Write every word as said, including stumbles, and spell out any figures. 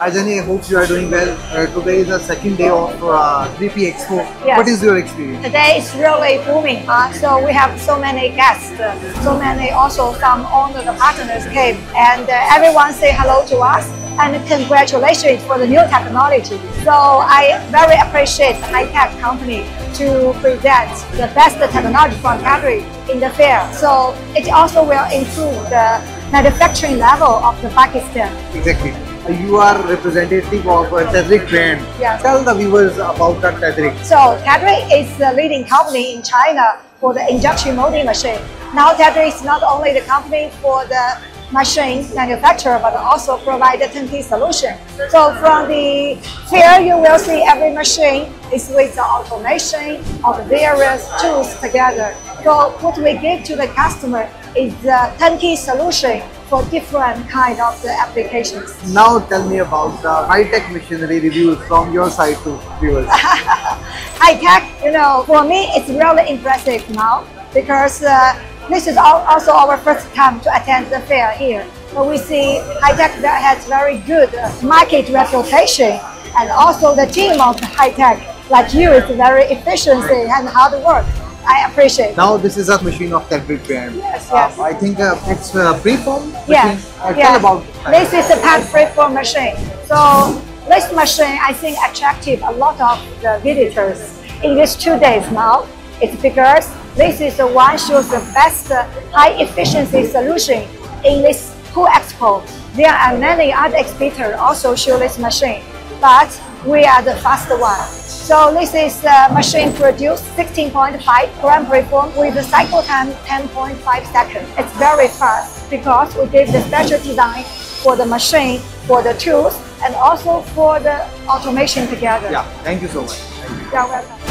Hi Jenny, I hope you are doing well. Uh, today is the second day of uh, three P Expo. Yes. What is your experience? Today is really booming. Uh, so we have so many guests, uh, so many also some owners and partners came, and uh, everyone say hello to us and congratulations for the new technology. So I very appreciate HiTech company to present the best technology from Tederic in the fair. So it also will improve the manufacturing level of the Pakistan. Exactly. You are representative of a Tederic brand. Yes. Tell the viewers about the Tederic. So Tederic is the leading company in China for the injection molding machine. Now Tederic is not only the company for the machine manufacturer but also provide a turnkey solution. So from the fair you will see every machine is with the automation of various tools together. So what we give to the customer is a turnkey solution for different kind of the applications. Now tell me about the HiTech Machinery reviews from your side to viewers. HiTech, you know, for me it's really impressive now because uh, this is also our first time to attend the fair here. So we see HiTech that has very good market reputation, and also the team of HiTech like you is very efficient and hard work. I appreciate. Now this is a machine of Tederic brand. Yes, yes. Uh, I think uh, it's a uh, preform machine. Yes, uh, yes. Tell about it. This is a pad preform machine. So this machine I think attracted a lot of the visitors in these two days now. It's because this is the one shows the best uh, high efficiency solution in this whole expo. There are many other exhibitors also show this machine, but we are the first one. So this is the machine produced sixteen point five gram preform with the cycle time ten point five seconds. It's very fast because we gave the special design for the machine, for the tools, and also for the automation together. Yeah, thank you so much. Thank you. You're welcome.